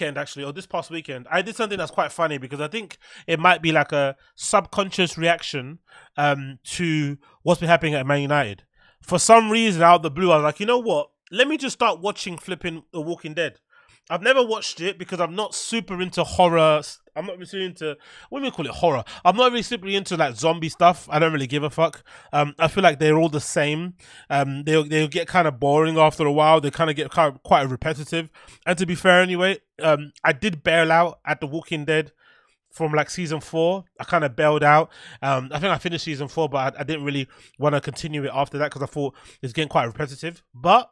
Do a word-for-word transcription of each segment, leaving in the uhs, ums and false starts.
weekend, actually, or this past weekend, I did something that's quite funny because I think it might be like a subconscious reaction um, to what's been happening at Man United. For some reason, out of the blue, I was like, you know what? Let me just start watching flipping The Walking Dead. I've never watched it because I'm not super into horror. I'm not really into, what do we call it, horror? I'm not really super into like zombie stuff. I don't really give a fuck. Um, I feel like they're all the same. Um, they'll, they'll get kind of boring after a while. They kind of get kind of quite repetitive. And to be fair anyway, um, I did bail out at The Walking Dead from like season four. I kind of bailed out. Um, I think I finished season four, but I, I didn't really want to continue it after that because I thought it's getting quite repetitive. But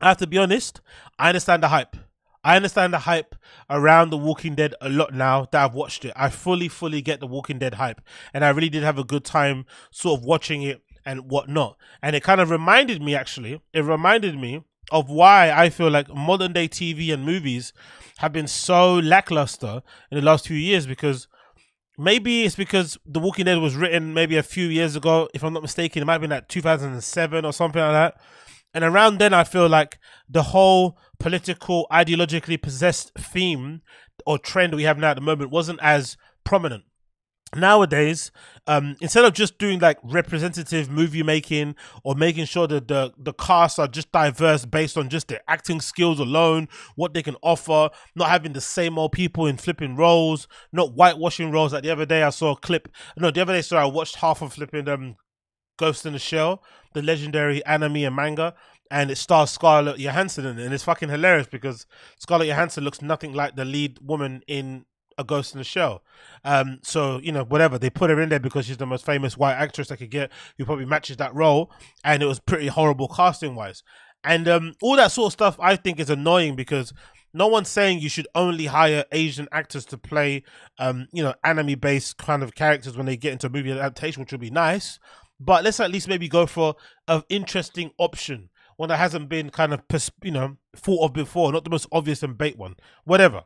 I have to be honest, I understand the hype. I understand the hype around The Walking Dead a lot now that I've watched it. I fully, fully get The Walking Dead hype. And I really did have a good time sort of watching it and whatnot. And it kind of reminded me, actually, it reminded me of why I feel like modern day T V and movies have been so lackluster in the last few years. Because maybe it's because The Walking Dead was written maybe a few years ago. If I'm not mistaken, it might have been like two thousand seven or something like that. And around then, I feel like the whole political, ideologically possessed theme or trend we have now at the moment wasn't as prominent. Nowadays, um, instead of just doing like representative movie making or making sure that the, the casts are just diverse based on just their acting skills alone, what they can offer, not having the same old people in flipping roles, not whitewashing roles. Like the other day, I saw a clip. No, the other day, sorry, I watched half of flipping um, Ghost in the Shell, the legendary anime and manga, and it stars Scarlett Johansson in it, and it's fucking hilarious because Scarlett Johansson looks nothing like the lead woman in A Ghost in the Shell. Um, so, you know, whatever, they put her in there because she's the most famous white actress they could get who probably matches that role, and it was pretty horrible casting-wise. And um, all that sort of stuff I think is annoying because no one's saying you should only hire Asian actors to play, um, you know, anime-based kind of characters when they get into a movie adaptation, which would be nice. But let's at least maybe go for an interesting option, one that hasn't been kind of, you know, thought of before, not the most obvious and bait one, whatever.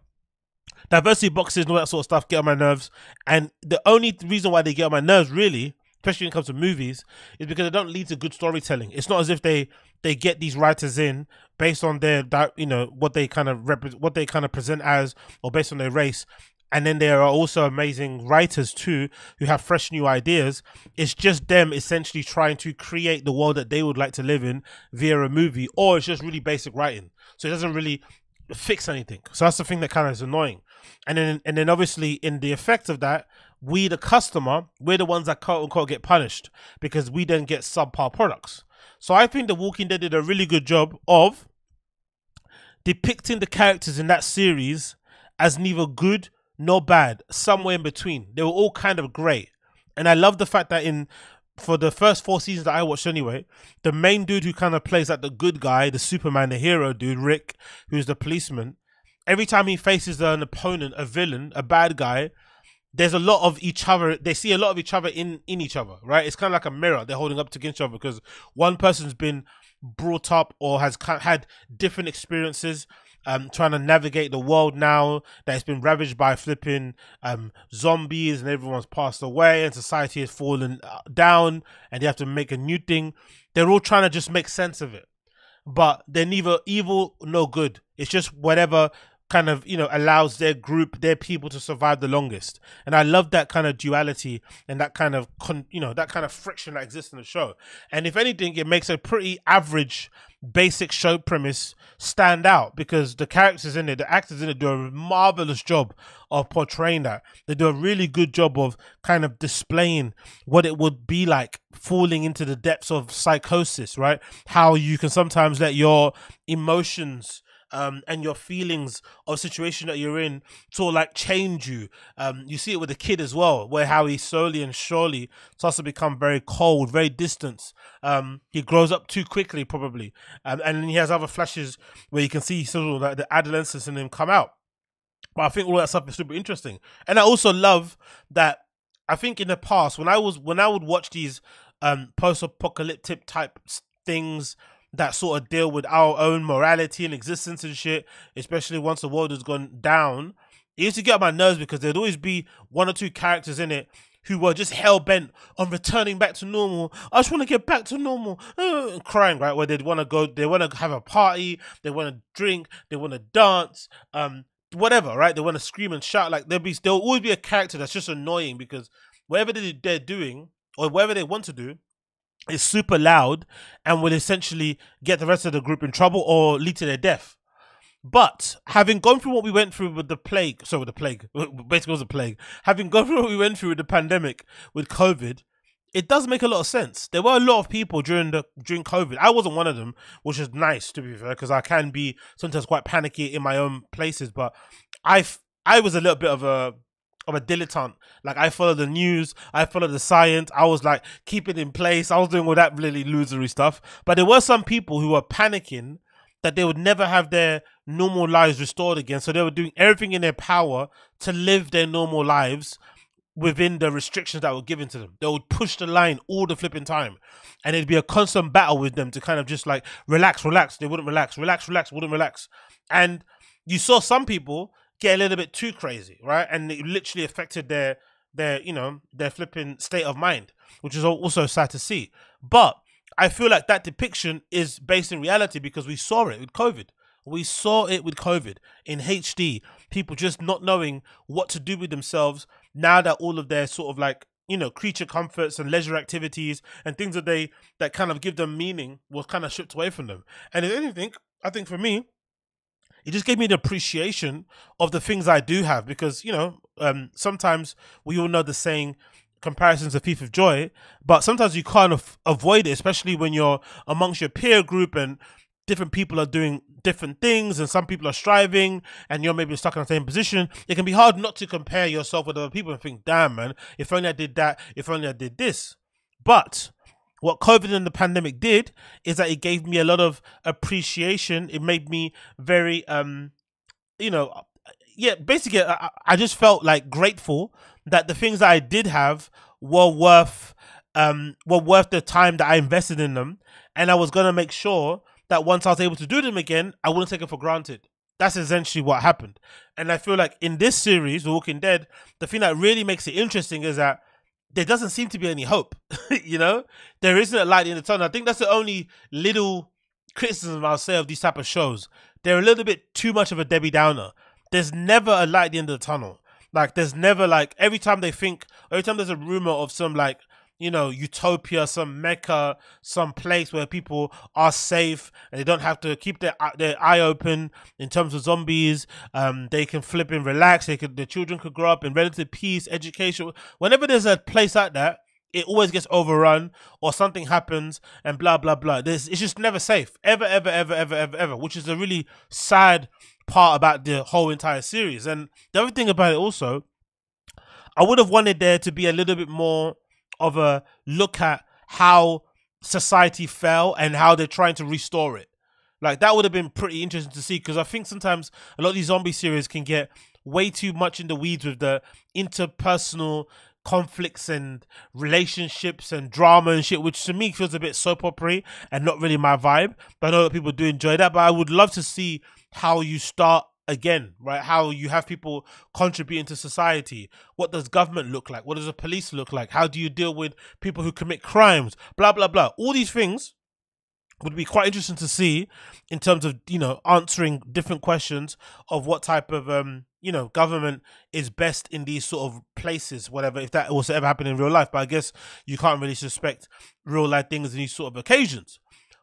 Diversity boxes and all that sort of stuff get on my nerves. And the only reason why they get on my nerves really, especially when it comes to movies, is because they don't lead to good storytelling. It's not as if they, they get these writers in based on their, you know, what they kind of rep what they kind of present as or based on their race. And then there are also amazing writers too who have fresh new ideas. It's just them essentially trying to create the world that they would like to live in via a movie, or it's just really basic writing. So it doesn't really fix anything. So that's the thing that kind of is annoying. And then, and then obviously in the effect of that, we the customer, we're the ones that quote unquote get punished because we then get subpar products. So I think The Walking Dead did a really good job of depicting the characters in that series as neither good nor bad, somewhere in between. They were all kind of great, and I love the fact that in for the first four seasons that I watched anyway, the main dude who kind of plays like the good guy, the Superman, the hero dude, Rick, who's the policeman, every time he faces an opponent, a villain, a bad guy, there's a lot of each other. They see a lot of each other in in each other, right? It's kind of like a mirror they're holding up to each other because one person's been brought up or has had different experiences. Um, trying to navigate the world now that it's been ravaged by flipping um, zombies and everyone's passed away and society has fallen down and they have to make a new thing. They're all trying to just make sense of it, but they're neither evil nor good. It's just whatever kind of, you know, allows their group, their people to survive the longest. And I love that kind of duality and that kind of, con you know, that kind of friction that exists in the show. And if anything, it makes a pretty average, basic show premise stand out because the characters in it, the actors in it do a marvelous job of portraying that. They do a really good job of kind of displaying what it would be like falling into the depths of psychosis, right? How you can sometimes let your emotions Um, and your feelings or situation that you're in to like change you. Um, you see it with the kid as well, where how he slowly and surely starts to become very cold, very distant. Um, he grows up too quickly probably. Um, and then he has other flashes where you can see sort of like the adolescence in him come out. But I think all that stuff is super interesting. And I also love that I think in the past when I was, when I would watch these um, post-apocalyptic type things that sort of deal with our own morality and existence and shit, especially once the world has gone down, it used to get on my nerves because there'd always be one or two characters in it who were just hell-bent on returning back to normal. I just want to get back to normal. Uh, crying, right? Where they'd want to go, they want to have a party, they want to drink, they want to dance, um, whatever, right? They want to scream and shout. Like there'll be, there'll always be a character that's just annoying because whatever they, they're doing or whatever they want to do is super loud and will essentially get the rest of the group in trouble or lead to their death. But having gone through what we went through with the plague, sorry, with the plague, basically it was a plague, having gone through what we went through with the pandemic, with COVID, it does make a lot of sense. There were a lot of people during the during COVID. I wasn't one of them, which is nice, to be fair, because I can be sometimes quite panicky in my own places. But I, I was a little bit of a of a dilettante. Like, I followed the news, I followed the science, I was like, keep it in place. I was doing all that really losery stuff. But there were some people who were panicking that they would never have their normal lives restored again. So they were doing everything in their power to live their normal lives within the restrictions that were given to them. They would push the line all the flipping time. And it'd be a constant battle with them to kind of just like, relax, relax. They wouldn't relax, relax, relax, wouldn't relax. And you saw some people get a little bit too crazy, right? And it literally affected their, their, you know, their flipping state of mind, which is also sad to see. But I feel like that depiction is based in reality because we saw it with COVID. We saw it with COVID in H D. People just not knowing what to do with themselves now that all of their sort of like, you know, creature comforts and leisure activities and things that they, that kind of give them meaning was kind of stripped away from them. And if anything, I think for me, it just gave me the appreciation of the things I do have because, you know, um, sometimes we all know the saying, comparisons are thief of joy, but sometimes you can't avoid it, especially when you're amongst your peer group and different people are doing different things and some people are striving and you're maybe stuck in the same position. It can be hard not to compare yourself with other people and think, damn, man, if only I did that, if only I did this. But what COVID and the pandemic did is that it gave me a lot of appreciation. It made me very, um, you know, yeah, basically, I, I just felt like grateful that the things that I did have were worth, um, were worth the time that I invested in them, and I was gonna make sure that once I was able to do them again, I wouldn't take it for granted. That's essentially what happened, and I feel like in this series, The Walking Dead, the thing that really makes it interesting is that there doesn't seem to be any hope. You know, there isn't a light in the tunnel. I think that's the only little criticism I'll say of these type of shows. They're a little bit too much of a Debbie Downer. There's never a light at the end of the tunnel. Like, there's never, like, every time they think, every time there's a rumor of some, like, you know, utopia, some mecca, some place where people are safe and they don't have to keep their their eye open in terms of zombies. Um, they can flip and relax. They could, their children could grow up in relative peace, education. Whenever there's a place like that, it always gets overrun or something happens and blah, blah, blah. There's, it's just never safe. Ever, ever, ever, ever, ever, ever, which is a really sad part about the whole entire series. And the other thing about it also, I would have wanted there to be a little bit more of a look at how society fell and how they're trying to restore it. Like, that would have been pretty interesting to see, because I think sometimes a lot of these zombie series can get way too much in the weeds with the interpersonal conflicts and relationships and drama and shit, which to me feels a bit soap opera and not really my vibe. But I know that people do enjoy that. But I would love to see how you start again, right? How you have people contributing to society. What does government look like? What does the police look like? How do you deal with people who commit crimes? Blah, blah, blah. All these things would be quite interesting to see in terms of, you know, answering different questions of what type of, um, you know, government is best in these sort of places, whatever, if that was to ever happen in real life. But I guess you can't really suspect real life things in these sort of occasions.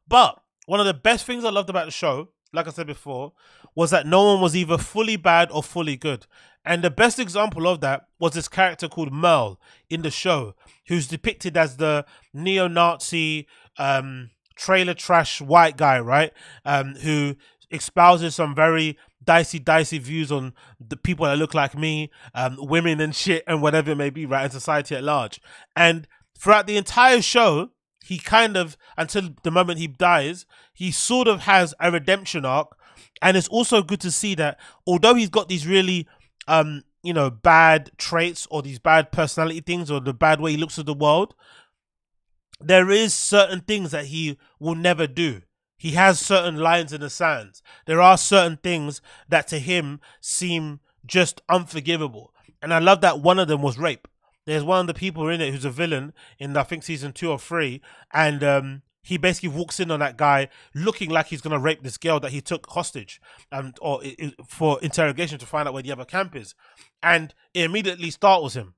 But one of the best things I loved about the show, like I said before, was that no one was either fully bad or fully good. And the best example of that was this character called Merle in the show, who's depicted as the neo-Nazi um, trailer trash white guy, right? Um, who espouses some very dicey, dicey views on the people that look like me, um, women and shit and whatever it may be, right? And society at large. And throughout the entire show, he kind of, until the moment he dies, he sort of has a redemption arc. And it's also good to see that although he's got these really, um, you know, bad traits or these bad personality things or the bad way he looks at the world, there is certain things that he will never do. He has certain lines in the sands. There are certain things that to him seem just unforgivable. And I love that one of them was rape. There's one of the people in it who's a villain in, I think, season two or three. And um, he basically walks in on that guy looking like he's going to rape this girl that he took hostage and or for interrogation to find out where the other camp is. And it immediately startles him.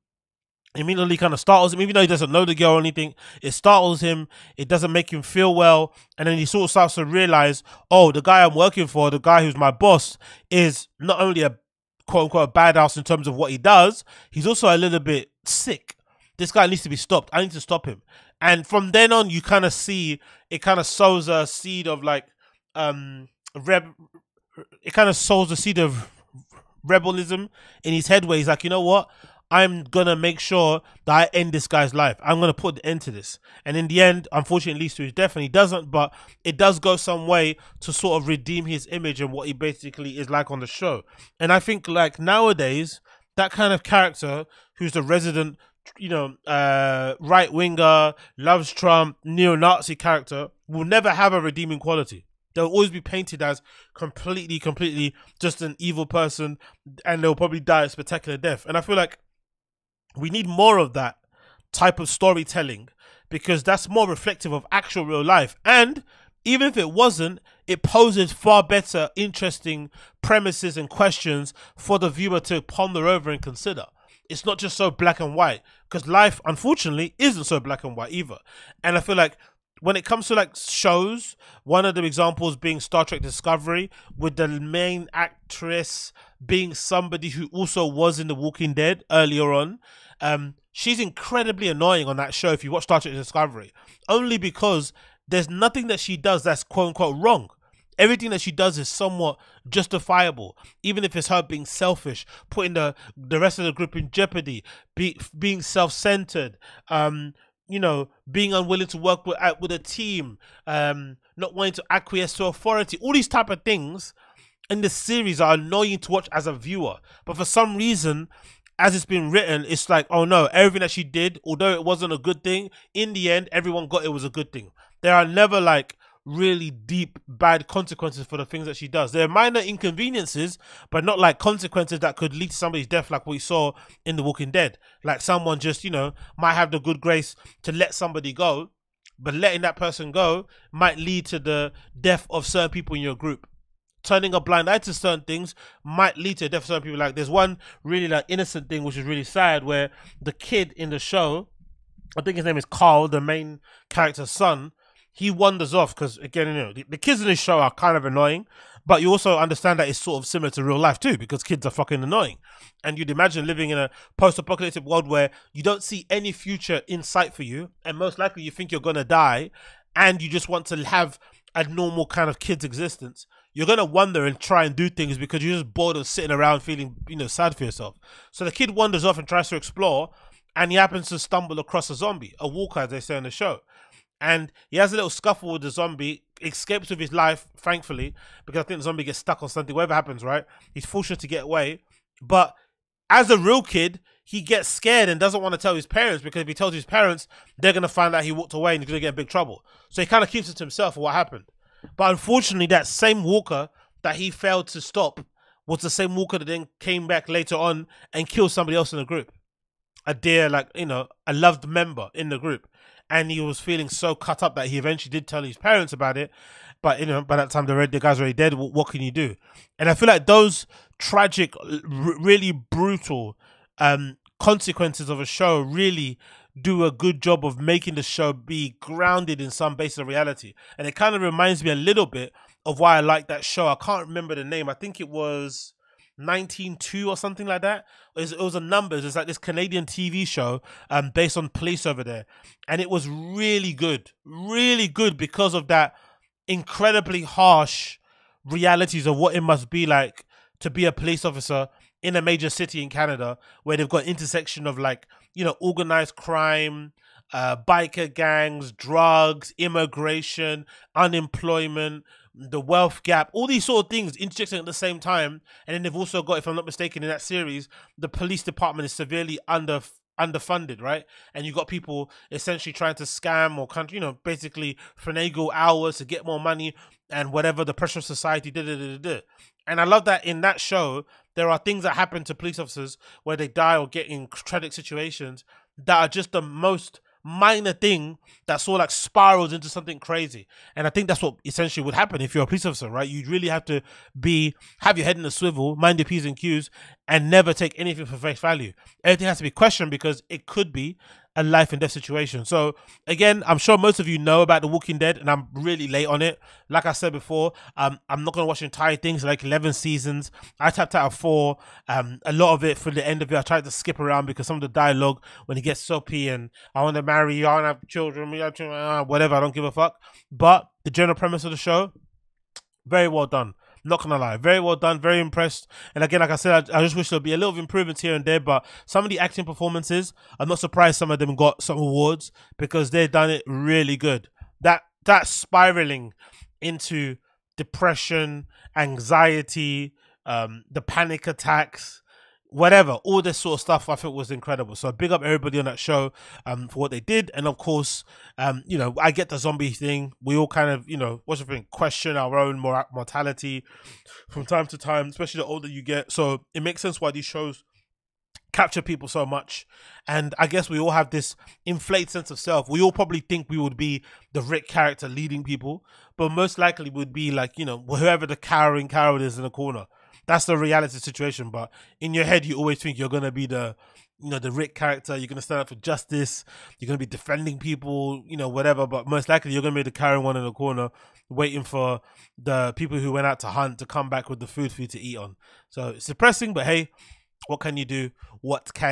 It immediately kind of startles him, even though he doesn't know the girl or anything. It startles him. It doesn't make him feel well. And then he sort of starts to realize, oh, the guy I'm working for, the guy who's my boss, is not only a quote-unquote badass in terms of what he does, he's also a little bit sick. This guy needs to be stopped. I need to stop him. And from then on, you kind of see, it kind of sows a seed of like, um, reb. it kind of sows a seed of rebellism in his head where he's like, you know what? I'm going to make sure that I end this guy's life. I'm going to put an end to this. And in the end, unfortunately, it leads to his death, and he doesn't, but it does go some way to sort of redeem his image and what he basically is like on the show. And I think like nowadays, that kind of character who's the resident, you know, uh, right-winger, loves Trump, neo-Nazi character will never have a redeeming quality. They'll always be painted as completely, completely just an evil person, and they'll probably die a spectacular death. And I feel like we need more of that type of storytelling, because that's more reflective of actual real life. And even if it wasn't, it poses far better, interesting premises and questions for the viewer to ponder over and consider. It's not just so black and white, because life, unfortunately, isn't so black and white either. And I feel like when it comes to like shows, one of the examples being Star Trek Discovery, with the main actress being somebody who also was in The Walking Dead earlier on. Um, she's incredibly annoying on that show if you watch Star Trek Discovery, only because there's nothing that she does that's quote unquote wrong. Everything that she does is somewhat justifiable, even if it's her being selfish, putting the, the rest of the group in jeopardy, be, being self-centered, um, you know, being unwilling to work with, with a team, um, not wanting to acquiesce to authority. All these type of things in this series are annoying to watch as a viewer. But for some reason, as it's been written, it's like, oh no, everything that she did, although it wasn't a good thing, in the end, everyone got it was a good thing. There are never like really deep bad consequences for the things that she does. There are minor inconveniences, but not like consequences that could lead to somebody's death, like we saw in The Walking Dead. Like someone just, you know, might have the good grace to let somebody go, but letting that person go might lead to the death of certain people in your group. Turning a blind eye to certain things might lead to the death of certain people. Like there's one really like innocent thing which is really sad, where the kid in the show, I think his name is Carl, the main character's son, he wanders off because, again, you know, the, the kids in this show are kind of annoying, but you also understand that it's sort of similar to real life too, because kids are fucking annoying. And you'd imagine living in a post-apocalyptic world where you don't see any future in sight for you, and most likely you think you're going to die, and you just want to have a normal kind of kid's existence. You're going to wander and try and do things because you're just bored of sitting around feeling, you know, sad for yourself. So the kid wanders off and tries to explore, and he happens to stumble across a zombie, a walker, as they say on the show. And he has a little scuffle with the zombie, escapes with his life, thankfully, because I think the zombie gets stuck on something, whatever happens, right? He's fortunate to get away. But as a real kid, he gets scared and doesn't want to tell his parents, because if he tells his parents, they're going to find out he walked away and he's going to get in big trouble. So he kind of keeps it to himself for what happened. But unfortunately, that same walker that he failed to stop was the same walker that then came back later on and killed somebody else in the group. A dear, like, you know, a loved member in the group. And he was feeling so cut up that he eventually did tell his parents about it. But, you know, by that time, the guy's already dead. What, what can you do? And I feel like those tragic, really brutal um, consequences of a show really do a good job of making the show be grounded in some basis of reality. And it kind of reminds me a little bit of why I like that show. I can't remember the name. I think it was nineteen two or something like that. It was a numbers. It's like this Canadian T V show um, based on police over there. And it was really good, really good because of that incredibly harsh realities of what it must be like to be a police officer in a major city in Canada, where they've got intersection of like, you know, organized crime, uh, biker gangs, drugs, immigration, unemployment, the wealth gap, all these sort of things intersecting at the same time. And then they've also got, if I'm not mistaken, in that series, the police department is severely under underfunded, right? And you've got people essentially trying to scam or, you know, basically finagle hours to get more money and whatever, the pressure of society, da da da da. And I love that in that show, there are things that happen to police officers where they die or get in tragic situations that are just the most minor thing that sort of like spirals into something crazy. And I think that's what essentially would happen if you're a police officer, right? You'd really have to be, have your head in the swivel, mind your P's and Q's, and never take anything for face value. Everything has to be questioned because it could be a life and death situation. So again, I'm sure most of you know about The Walking Dead, and I'm really late on it. Like I said before, um, I'm not going to watch entire things, like eleven seasons. I tapped out of four. Um, a lot of it for the end of it, I tried to skip around because some of the dialogue, when it gets soapy and I want to marry you, I want to have children, whatever, I don't give a fuck. But the general premise of the show, very well done. Not gonna lie, very well done, very impressed. And again, like I said, I, I just wish there'd be a little improvements here and there, but some of the acting performances, I'm not surprised some of them got some awards because they've done it really good. That, that spiraling into depression, anxiety, um, the panic attacks, whatever, all this sort of stuff, I think was incredible. So big up everybody on that show um, for what they did. And of course, um, you know, I get the zombie thing. We all kind of, you know, what's the thing, question our own mor mortality from time to time, especially the older you get. So it makes sense why these shows capture people so much. And I guess we all have this inflated sense of self. We all probably think we would be the Rick character leading people, but most likely would be like, you know, whoever the cowering coward is in the corner. That's the reality situation, but in your head, you always think you're going to be the, you know, the Rick character. You're going to stand up for justice. You're going to be defending people, you know, whatever. But most likely, you're going to be the carrying one in the corner, waiting for the people who went out to hunt to come back with the food for you to eat on. So it's depressing, but hey, what can you do? What can